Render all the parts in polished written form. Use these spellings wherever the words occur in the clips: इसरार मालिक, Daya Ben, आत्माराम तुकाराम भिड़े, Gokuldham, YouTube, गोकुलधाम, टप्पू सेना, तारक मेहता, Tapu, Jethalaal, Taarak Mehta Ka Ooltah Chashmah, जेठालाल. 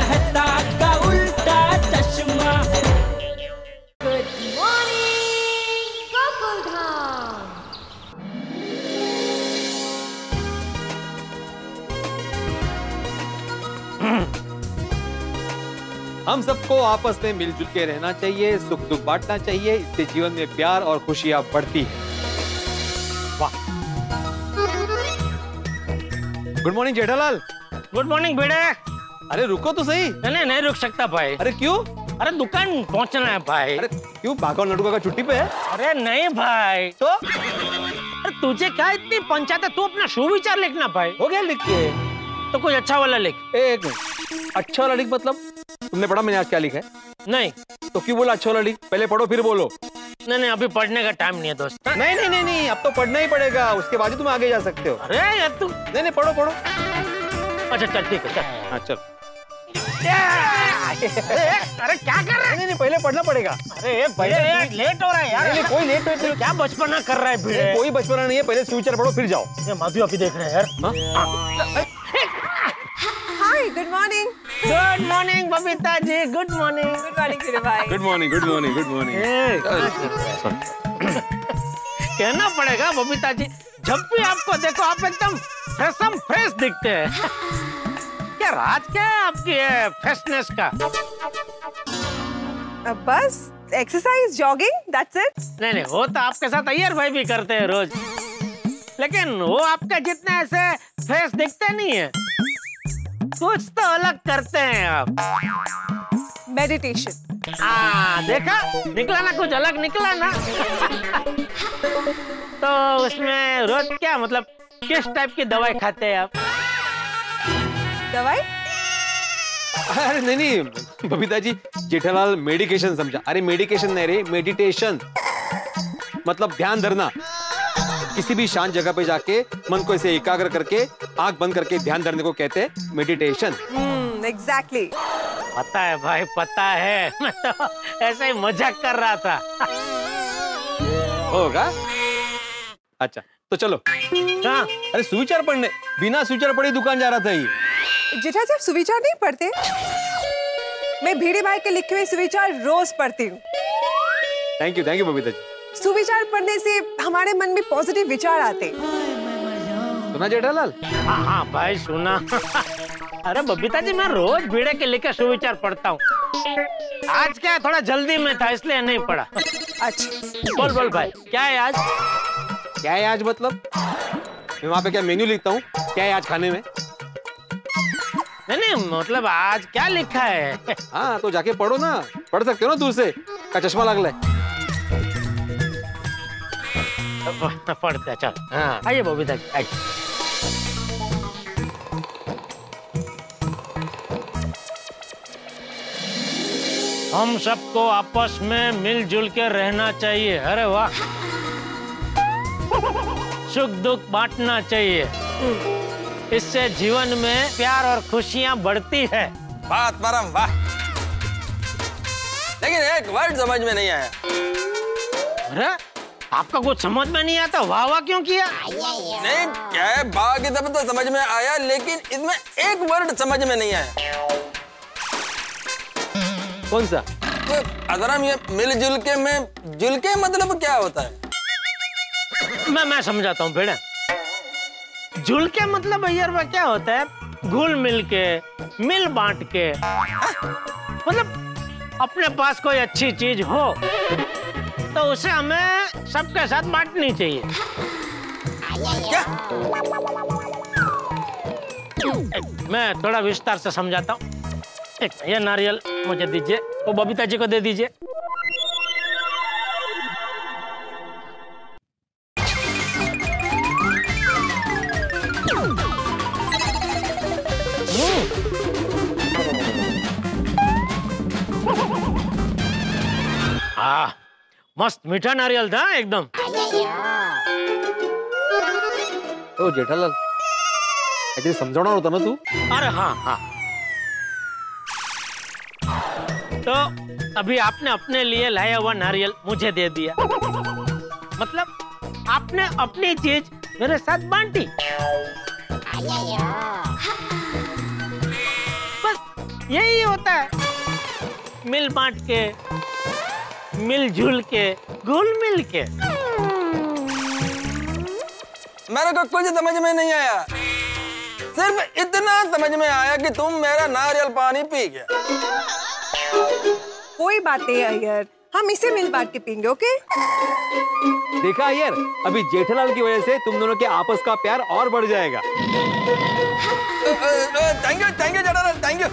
मेहता का उल्टा चश्मा। Good morning गोकुलधाम। हम सबको आपस में मिलजुल के रहना चाहिए, सुख दुख बांटना चाहिए, इससे जीवन में प्यार और खुशियां बढ़ती है। वाह, good morning जेठालाल। Good morning बेटे। अरे रुको तो सही। नहीं नहीं रुक सकता भाई। अरे क्यों? अरे दुकान पहुंचना है भाई। अरे क्यों, बाघा और लड्डू का छुट्टी पे है? अरे नहीं भाई। तो अरे तुझे क्या इतनी पंचायत है, तू अपना शुभ विचार लिखना भाई। हो गया लिख के, तो कुछ अच्छा वाला लिख। एक मिनट, अच्छा वाला लिख मतलब? तुमने पढ़ा मैंने आज क्या लिखा है? नहीं। तो क्यों बोला अच्छा वाला लिख, पहले पढ़ो फिर बोलो। नहीं नहीं अभी पढ़ने का टाइम नहीं है दोस्त। नहीं नहीं नहीं नहीं, अब तो पढ़ना ही पड़ेगा, उसके बाद ही तुम आगे जा सकते हो। अरे यार तू, नहीं नहीं पढ़ो पढ़ो। अच्छा चल ठीक है चल। हाँ चल। अरे क्या कर रहा है? नहीं नहीं पहले पढ़ना पड़ेगा। अरे पहले लेट हो रहा है यार। नहीं कोई लेट हो, क्या बचपना कर रहा है? कोई बचपना नहीं है, पहले फ्यूचर पढ़ो फिर जाओ। माधु अभी देख रहे हैं यार। Good morning. Good morning Babita ji. Good morning. Good morning Surya भाई। Good morning good morning good morning. कहना पड़ेगा बबीता जी, जब भी आपको देखो आप एकदम फ्रेशम फ्रेश दिखते हैं। क्या राज क्या है आपकी फ्रेशनेस का? बस एक्सरसाइज, जॉगिंग, दैट्स इट। नहीं नहीं वो तो आपके साथ अय्यर भाई भी करते हैं रोज, लेकिन वो आपका जितना ऐसे फ्रेश दिखते नहीं है, कुछ तो अलग करते हैं आप। मेडिटेशन। हाँ देखा, निकला ना कुछ अलग निकला ना। तो उसमें रोज क्या मतलब किस टाइप की दवाई खाते हैं आप? दवाई? अरे नहीं नहीं बबीता जी, जेठालाल मेडिकेशन समझा। अरे मेडिकेशन नहीं रे, मेडिटेशन मतलब ध्यान धरना। किसी भी शांत जगह पे जाके मन को ऐसे एकाग्र करके आंख बंद करके ध्यान धरने को कहते हैं मेडिटेशन। एग्जैक्टली। पता है भाई पता है, मैं तो ऐसे ही मजाक कर रहा था। होगा। अच्छा तो चलो। हाँ अरे सुविचार पढ़ने, बिना सुविचार पढ़े दुकान जा रहा था ये। जेठा जी आप सुविचार नहीं पढ़ते? मैं भीड़े भाई के लिखे हुए सुविचार रोज पढ़ती हूँ। Thank you Babita ji. सुविचार पढ़ने से हमारे मन में पॉजिटिव विचार आते। सुना जेठालाल? हाँ हाँ भाई सुना। अरे बबीता जी मैं रोज भीड़े के लेकर सुविचार पढ़ता हूँ, आज क्या थोड़ा जल्दी में था इसलिए नहीं पढ़ा। अच्छा बोल भाई क्या है आज? क्या है आज मतलब? मैं वहाँ पे क्या मेन्यू लिखता हूँ? क्या है आज खाने में? नहीं मतलब आज क्या लिखा है? हाँ तो जाके पढ़ो ना, पढ़ सकते हो ना, दूर से का चश्मा लगला है। पढ़ते चल। हाँ आइए बबीता जी आइए। हम सबको आपस में मिलजुल के रहना चाहिए। अरे वाह, सुख दुख बांटना चाहिए, इससे जीवन में प्यार और खुशियां बढ़ती है। बात परम वाह, लेकिन एक वर्ड समझ में नहीं आया। अरे आपका कुछ समझ में नहीं आता, वाह वाह क्यों किया? नहीं क्या है, बाकी सब तो समझ में आया लेकिन इसमें एक वर्ड समझ में नहीं आया। कौन सा? तो अगर हम ये मिलजुल के में जुल के मतलब क्या होता है? मैं समझाता हूँ भेड़ा। जुल के मतलब भैया क्या होता है? घुल मिल के, मिल बांट के, मतलब अपने पास कोई अच्छी चीज हो तो उसे हमें सबके साथ बांटनी चाहिए। क्या? मैं थोड़ा विस्तार से समझाता हूँ। ये नारियल मुझे दीजिए, वो बबीता जी को दे दीजिए। हाँ मस्त मीठा नारियल था एकदम। ओ जेठालाल एक्चुअली समझाना होता ना तू। अरे हाँ हाँ तो अभी आपने अपने लिए लाया हुआ नारियल मुझे दे दिया, मतलब आपने अपनी चीज मेरे साथ बांटी। बस यही होता है, मिल बांट के, मिलजुल के, घुल मिल के। मेरे को कुछ समझ में नहीं आया, सिर्फ इतना समझ में आया कि तुम मेरा नारियल पानी पी गया। कोई बात नहीं अय्यर, हम इसे मिल बांट के पीएंगे, ओके? देखा अय्यर, अभी जेठालाल की वजह से तुम दोनों के आपस का प्यार और बढ़ जाएगा। Thank you जेठालाल, thank you.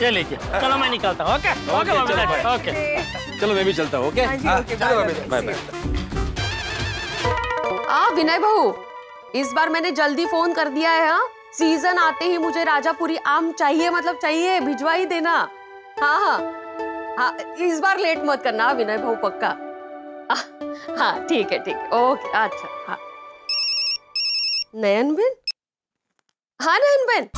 चलिए चलो मैं निकलता हूँ, ओके? ओके ओके, चलो मैं भी चलता हूँ, ओके? विनय बहू, इस बार मैंने जल्दी फोन कर दिया है। हाँ, सीजन आते ही मुझे राजापुरी आम चाहिए, मतलब चाहिए, भिजवा ही देना। हाँ हाँ हाँ, इस बार लेट मत करना विनय भाऊ, पक्का। हाँ ठीक है ठीक है, ओके। अच्छा हाँ नयन बेन, हाँ नयन बेन,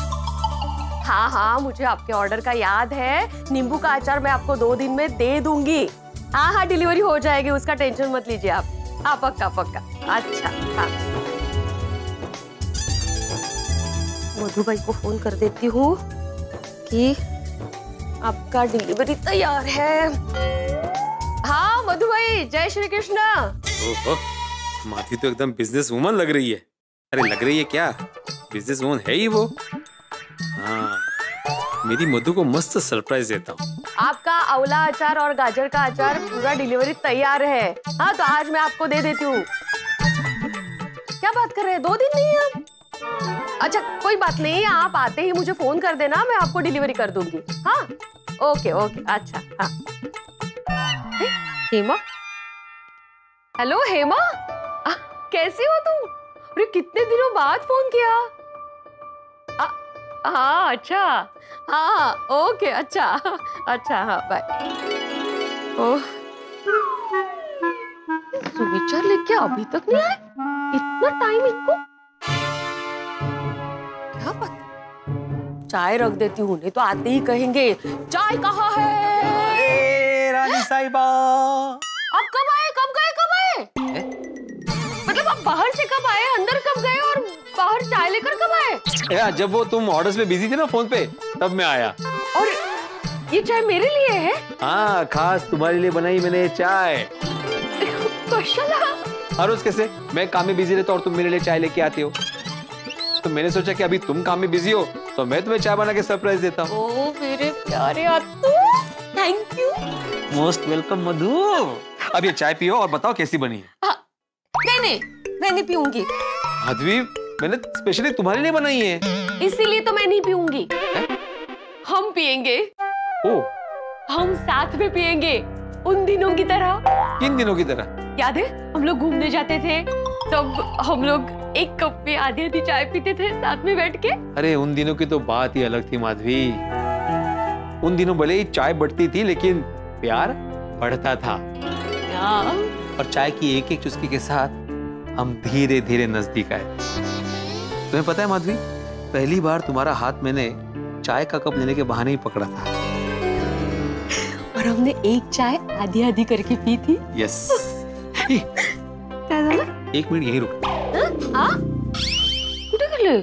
हाँ हाँ मुझे आपके ऑर्डर का याद है। नींबू का अचार मैं आपको 2 दिन में दे दूंगी। हाँ हाँ डिलीवरी हो जाएगी, उसका टेंशन मत लीजिए आप। हाँ पक्का पक्का। अच्छा हाँ, मधुबाई को फोन कर देती हूँ कि आपका डिलीवरी तैयार है। हाँ मधुबाई, जय श्री कृष्ण। ओहो, माथी तो एकदम बिजनेस वुमन लग रही है। अरे लग रही है क्या, बिजनेस वुमन है ही वो। हाँ, मेरी मधु को मस्त सरप्राइज देता हूँ। आपका आंवला अचार और गाजर का अचार पूरा डिलीवरी तैयार है। हाँ तो आज मैं आपको दे देती हूँ। क्या बात कर रहे हैं, 2 दिन नहीं है। अच्छा कोई बात नहीं, आप आते ही मुझे फोन कर देना, मैं आपको डिलीवरी कर दूंगी। हाँ ओके ओके। अच्छा हाँ हेमा, हेलो हेमा, कैसी हो तुम? अरे कितने दिनों बाद फोन किया। हाँ अच्छा, हाँ ओके, अच्छा अच्छा हाँ बाय। ओह सुविचार लेके अभी तक नहीं आए, इतना टाइम इनको। चाय रख देती हूँ, नहीं तो आते ही कहेंगे चाय कहाँ है। ए रानी साहिबा, आप कब आए, कब गए, कब आए? मतलब आप बाहर से कब आए, अंदर कब गए और बाहर चाय लेकर कब आए? यार जब वो तुम ऑर्डर्स में बिजी थे ना फोन पे, तब मैं आया। और ये चाय मेरे लिए है? हाँ खास तुम्हारे लिए बनाई मैंने चाय। और रोज कैसे मैं काम में बिजी रहता और तुम मेरे लिए चाय लेके आते हो, तो मैंने सोचा कि अभी तुम काम में बिजी हो तो मैं तुम्हें चाय बना के सरप्राइज देता हूँ। ओ मेरे प्यारे आतू, thank you, most welcome Madhu. अब ये चाय पियो और बताओ कैसी बनी। नहीं नहीं मैं नहीं पीऊंगी। माधवी मैंने स्पेशली तुम्हारे लिए बनाई है, इसीलिए तो मैं नहीं पीऊंगी। हम पियेंगे, हम साथ में पियेंगे, उन दिनों की तरह। किन दिनों की तरह? याद है हम लोग घूमने जाते थे, तब हम लोग एक कप में आधी आधी चाय पीते थे साथ में बैठ के। अरे उन दिनों की तो बात ही अलग थी माधवी। उन दिनों भले ही चाय बढ़ती थी लेकिन प्यार बढ़ता था। और चाय की एक एक चुस्की के साथ हम धीरे धीरे नजदीक आए। तुम्हें पता है माधवी, पहली बार तुम्हारा हाथ मैंने चाय का कप लेने के बहाने ही पकड़ा था, और हमने एक चाय आधी आधी करके पी थी। यस। एक मिनट यही रुक। कुठे गेले?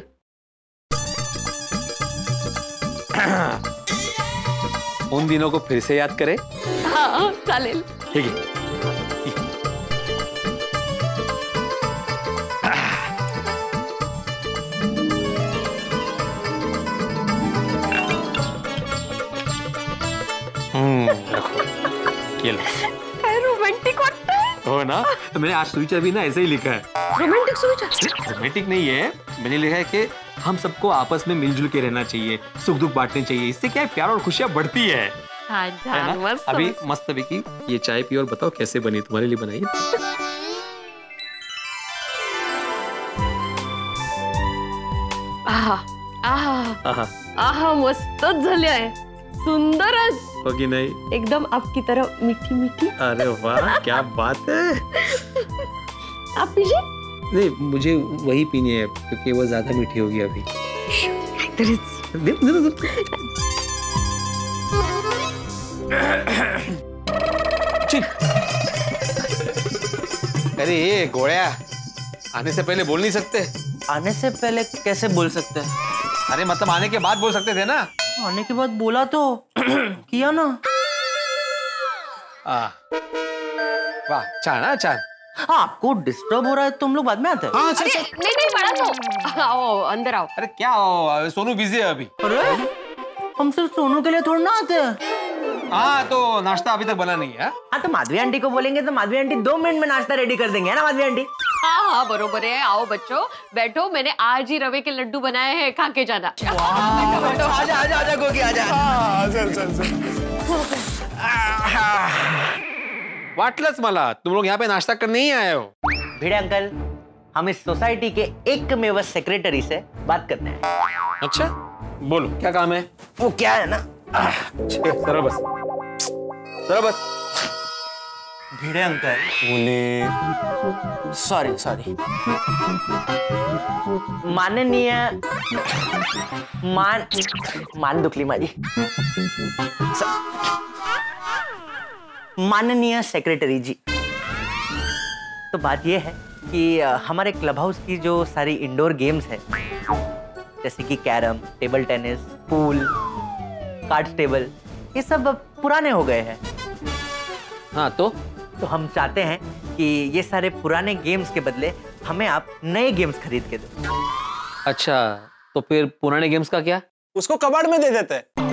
उन दिनों को फिर से याद करे। हाँ चालेल, ठीक है। रोमांटिक वाटतं हो ना? तो मैंने आज सुविचार भी ना ऐसे ही लिखा है। रोमांटिक सुविचार? रोमांटिक नहीं है, मैंने लिखा है कि हम सबको आपस में मिलजुल के रहना चाहिए, सुख दुख बांटने चाहिए, इससे क्या है प्यार और खुशियाँ बढ़ती है, है ना? अभी मस्त विकी ये चाय पी और बताओ कैसे बनी, तुम्हारे लिए बनाई। आहा आहा आहा आहा, मस्तच झाली आहे, सुंदरच होगी नहीं? एकदम आपकी तरह मीठी मीठी। अरे वाह क्या बात है। आप पीजिए। नहीं मुझे वही पीनी है क्योंकि वो ज्यादा मीठी होगी अभी। अरे ये गोळ्या, आने से पहले बोल नहीं सकते? आने से पहले कैसे बोल सकते? अरे मतलब आने के बाद बोल सकते थे ना। आने के बाद बोला तो किया ना। वाह चाना चान, आपको डिस्टर्ब हो रहा है, तुम लोग बाद में आते हो। नहीं नहीं बड़ा तो आओ अंदर आओ। अरे क्या आओ, सोनू बिजी है अभी। अरे हम सिर्फ सोनू के लिए थोड़ी ना आते हैं। हाँ तो नाश्ता अभी तक बना नहीं है। हाँ तो माधवी आंटी को बोलेंगे तो माधवी आंटी 2 मिनट में नाश्ता रेडी कर देंगे, है ना माधवी आंटी? हाँ हाँ बरोबर है। आओ बच्चों बैठो, मैंने आज ही रवे के लड्डू बनाए हैं, खा के जाना। बैठो आजा आजा आजा गोगी आजा। चल चल चल। वाटलंच मला तुम लोग यहाँ पे नाश्ता करने ही आए हो। भिड़े अंकल, हम इस सोसाइटी के एकमेव सेक्रेटरी से बात करने हैं। अच्छा बोलो क्या काम है? वो क्या है ना सरबस भिड़े अंकल बोले सॉरी माननीय मान दुखली माझी माननीय सेक्रेटरी जी, तो बात यह है कि हमारे क्लब हाउस की जो सारी इंडोर गेम्स है जैसे कि carrom, table tennis, pool, card table, ये सब पुराने हो गए हैं। हाँ तो हम चाहते हैं कि ये सारे पुराने गेम्स के बदले हमें आप नए गेम्स खरीद के दो। अच्छा तो फिर पुराने गेम्स का क्या? उसको कबाड़ में दे देते हैं।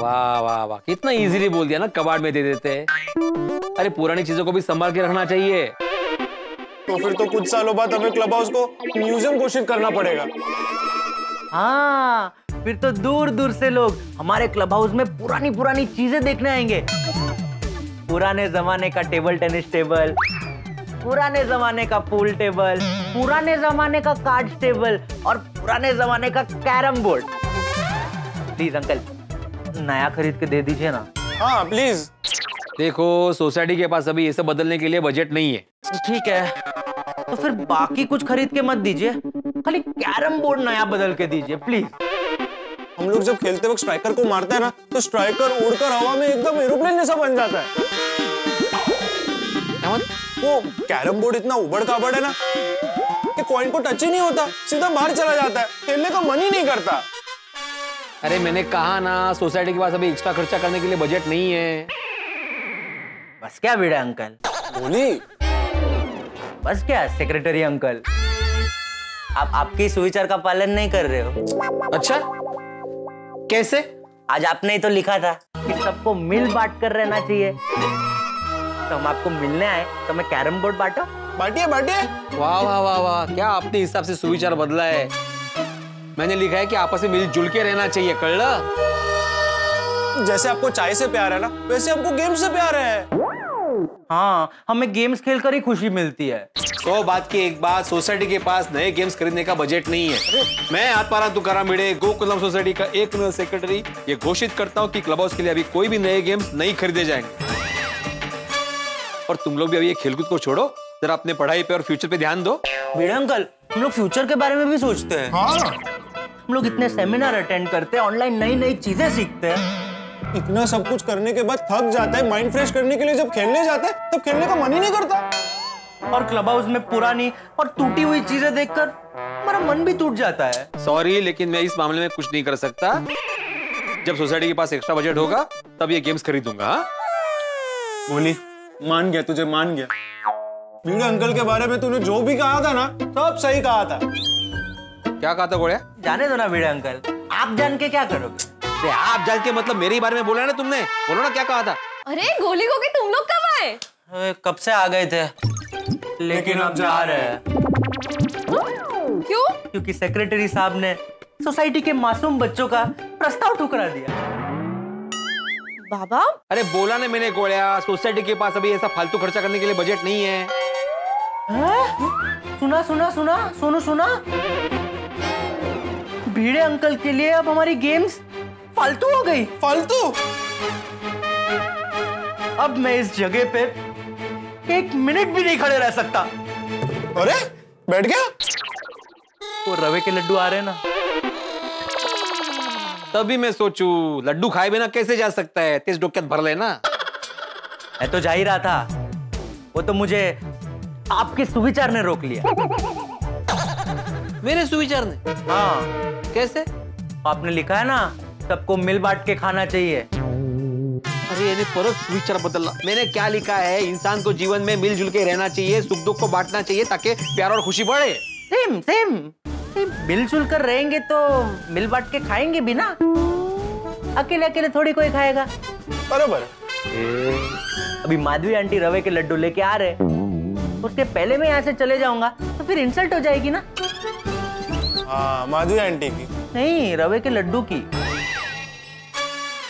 वाह वाह वाह, कितना इजीली बोल दिया ना, कबाड़ में दे देते हैं। अरे पुरानी चीजों को भी संभाल के रखना चाहिए। तो फिर तो कुछ सालों बाद हमें क्लब हाउस को म्यूजियम घोषित करना पड़ेगा। हाँ फिर तो दूर दूर से लोग हमारे क्लब हाउस में पुरानी पुरानी चीजें देखने आएंगे। पुराने जमाने का टेबल टेनिस टेबल, पुराने जमाने का पूल टेबल, पुराने जमाने का कार्ड टेबल और पुराने जमाने का कैरम बोर्ड। प्लीज अंकल नया खरीद के दे दीजिए ना। हाँ प्लीज। देखो सोसाइटी के पास अभी ये सब बदलने के लिए बजट नहीं है। ठीक है तो फिर बाकी कुछ खरीद के मत दीजिए, खाली कैरम बोर्ड नया बदल के दीजिए प्लीज। हम लोग जब खेलते वक्त स्ट्राइकर को मारते हैं ना तो स्ट्राइकर उड़कर हवा में एकदम एरोप्लेन जैसा बन जाता है। वो कैरम बोर्ड इतना उबड़ खाबड़ है ना कि कॉइन को टच ही नहीं होता, सीधा बाहर चला जाता है, खेलने का मन ही नहीं करता। अरे मैंने कहा ना सोसाइटी के पास अभी एक्स्ट्रा खर्चा करने के लिए बजट नहीं है। बस क्या भिड़े अंकल बोली, बस क्या सेक्रेटरी अंकल, आप आपकी सुविचार का पालन नहीं कर रहे हो। अच्छा कैसे? आज आपने ही तो लिखा था कि सबको मिल बांट कर रहना चाहिए, तो हम आपको मिलने आए तो मैं कैरम बोर्ड बांटो। बांटिए बांटिए। वाह वाह वाह वाह, क्या आपने इस हिसाब से सुविचार बदला है। मैंने लिखा है कि आपस में मिलजुल के रहना चाहिए, कर लो। जैसे आपको चाय से प्यार है ना वैसे हमको गेम से प्यार है। हाँ हमें गेम्स खेलकर ही खुशी मिलती है। तो बात की एक बात, सोसाइटी के पास नए गेम्स खरीदने का बजट नहीं है। मैं आत्माराम तुकाराम भिड़े, गोकुलधाम सोसाइटी का एक नया सेक्रेटरी, ये घोषित करता हूँ कि क्लब हाउस के लिए अभी कोई भी नए गेम्स नहीं खरीदे जाएंगे। और तुम लोग भी अभी ये खेलकूद को छोड़ो, जरा अपने पढ़ाई पे और फ्यूचर पे ध्यान दो। भिड़े अंकल हम लोग फ्यूचर के बारे में भी सोचते हैं। हम लोग इतने सेमिनार अटेंड करते हैं, ऑनलाइन नई नई चीजें सीखते हैं, इतना सब कुछ करने के बाद थक जाता है। माइंड फ्रेश करने के लिए जब खेलने जाता है तब खेलने का मन ही नहीं करता। और क्लब हाउस में पुरानी और टूटी हुई चीजें देखकर हमारा मन भी टूट जाता है। सॉरी लेकिन मैं इस मामले में कुछ नहीं कर सकता। जब सोसाइटी के पास एक्स्ट्रा बजट होगा तब ये गेम्स खरीदूंगा। बोली मान गया, तुझे मान गया। भिड़े अंकल के बारे में तूने जो भी कहा था ना सब सही कहा था। क्या कहा था गोड़े? जाने दो ना भिड़े अंकल, आप जान के क्या करोगे? आप जाके मतलब मेरे बारे में बोला है ना तुमने, बोलो ना क्या कहा था। अरे गोली गोगी तुम लोग कब आए? कब से आ गए थे लेकिन अब जा रहे हैं। क्यों? क्योंकि सेक्रेटरी साहब ने सोसाइटी के मासूम बच्चों का प्रस्ताव ठुकरा दिया। बाबा अरे बोला ना मैंने गोलिया, सोसाइटी के पास अभी ऐसा फालतू खर्चा करने के लिए बजट नहीं है। सुना सुना सुना सोनू सुना, भिड़े अंकल के लिए अब हमारी गेम्स फालतू हो गई। फालतू? अब मैं इस जगह पे एक मिनट भी नहीं खड़े रह सकता। अरे बैठ गया। वो रवे के लड्डू आ रहे हैं ना तभी मैं सोचू, लड्डू खाए बिना कैसे जा सकता है, तेज डोक्यात भर लेना। मैं तो जा ही रहा था, वो तो मुझे आपके सुविचार ने रोक लिया। मेरे सुविचार ने? हाँ कैसे? आपने लिखा है ना सबको मिल बांट के खाना चाहिए। अरे ये परत विचार बदलना। मैंने क्या लिखा है, इंसान को जीवन में मिलजुल के रहना चाहिए, सुख दुख को बांटना चाहिए ताकि प्यार और खुशी बढ़े। सेम सेम मिलजुल कर रहेंगे तो मिल बांट के खाएंगे भी ना, अकेले अकेले थोड़ी कोई खाएगा। बराबर। अभी माधवी आंटी रवे के लड्डू लेके आ रहे, उसके पहले मैं यहाँ से चले जाऊंगा तो फिर इंसल्ट हो जाएगी ना। हाँ माधवी आंटी की नहीं, रवे के लड्डू की।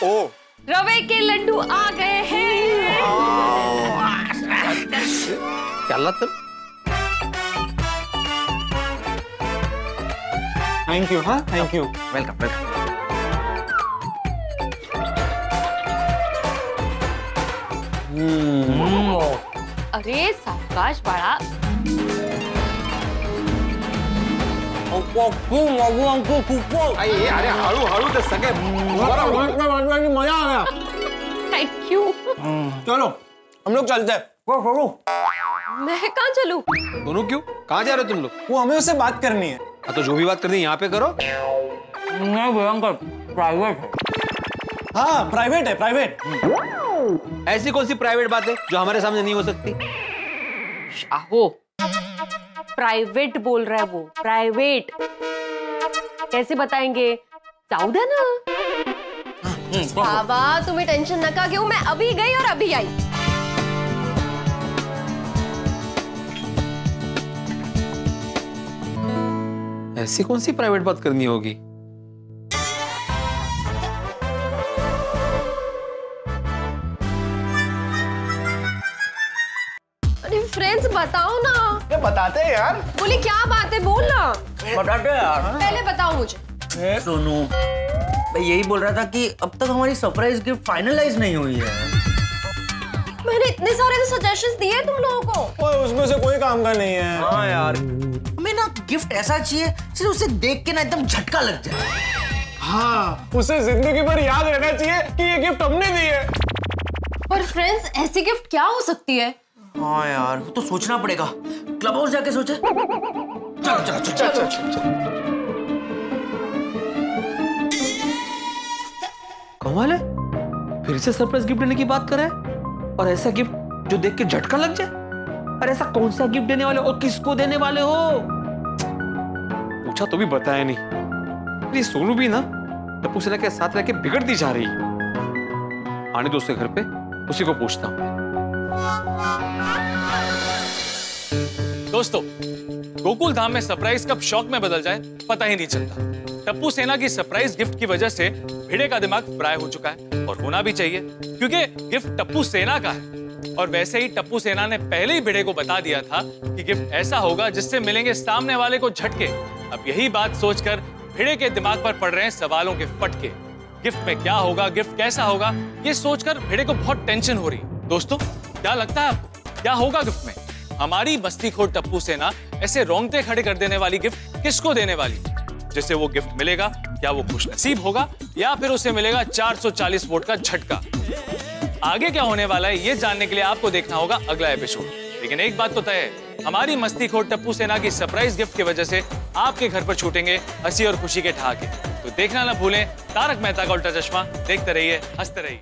ओ रवे के लड्डू आ गए हैं। चला तुम। Thank you. हाँ थैंक यू। Welcome welcome. अरे सावकाश बड़ा। अरे हारू हारू तो सके मजा आ गया। Thank you. चलो हम लोग चलते हैं। मैं कहाँ चलूँ? दोनों क्यों? कहाँ जा रहे हो तुम लोग? वो हमें उससे बात करनी है। तो जो भी बात करनी है यहाँ पे करो। नहीं भयंकर प्राइवेट है। हाँ प्राइवेट है प्राइवेट। ऐसी कौन सी प्राइवेट बात है जो हमारे सामने नहीं हो सकती? शाहो प्राइवेट बोल रहा है वो, प्राइवेट कैसे बताएंगे? जाओ ना। बाबा तुम्हें टेंशन ना का क्यों, मैं अभी गई और अभी आई। ऐसी कौन सी प्राइवेट बात करनी होगी? फ्रेंड्स बताओ ना। ये बताते हैं यार। बोले क्या बात है, बोल ना। बताते हैं यार। पहले बताओ मुझे। सोनू मैं यही बोल रहा था कि अब तक हमारी सरप्राइज गिफ्ट फाइनलाइज नहीं हुई है। मैंने इतने सारे तो सजेशंस दिए तुम लोगों को, उसमें से कोई काम का नहीं है। हाँ यार हमें ना गिफ्ट ऐसा चाहिए सिर्फ उसे देख के ना एकदम झटका लग जाए। हाँ उसे जिंदगी भर याद रहना चाहिए कि ये गिफ्ट हमने दी है। पर फ्रेंड्स ऐसी गिफ्ट क्या हो सकती है? हाँ यार तो सोचना पड़ेगा, क्लब हाउस जाके सोचे। चलो चलो चलो चलो कमाल है, फिर से सरप्राइज गिफ्ट देने की बात कर रहा है और ऐसा गिफ्ट जो देख के झटका लग जाए। अरे ऐसा कौन सा गिफ्ट देने वाले और किसको देने वाले हो? पूछा तो भी बताया नहीं। ये सोनू भी ना टप्पू सेना के साथ रहकर बिगड़ती जा रही है। आने दो उसके घर पे, उसी को पूछता हूँ। दोस्तों गोकुल धाम में सरप्राइज कब शौक में बदल जाए पता ही नहीं चलता। टप्पू सेना की सरप्राइज गिफ्ट की वजह से भिड़े का दिमाग फ्राई हो चुका है और होना भी चाहिए क्योंकि गिफ्ट टप्पू सेना का है। और वैसे ही टप्पू सेना ने पहले ही भिड़े को बता दिया था कि गिफ्ट ऐसा होगा जिससे मिलेंगे सामने वाले को झटके। अब यही बात सोचकर भिड़े के दिमाग पर पड़ रहे हैं सवालों के फटके। गिफ्ट में क्या होगा, गिफ्ट कैसा होगा, ये सोचकर भिड़े को बहुत टेंशन हो रही है। दोस्तों क्या लगता है आपको क्या होगा गिफ्ट में? हमारी मस्तीखोर टप्पू सेना ऐसे रोंगटे खड़े कर देने वाली गिफ्ट किसको देने वाली? जिसे वो गिफ्ट मिलेगा क्या वो खुशनसीब होगा या फिर उसे मिलेगा 440 वोट का झटका? आगे क्या होने वाला है ये जानने के लिए आपको देखना होगा अगला एपिसोड। लेकिन एक बात तो तय है, हमारी मस्तीखोर टप्पू सेना की सरप्राइज गिफ्ट की वजह से आपके घर पर छूटेंगे हंसी और खुशी के ठहाके। तो देखना ना भूलें तारक मेहता का उल्टा चश्मा। देखते रहिए, हंसते रहिए।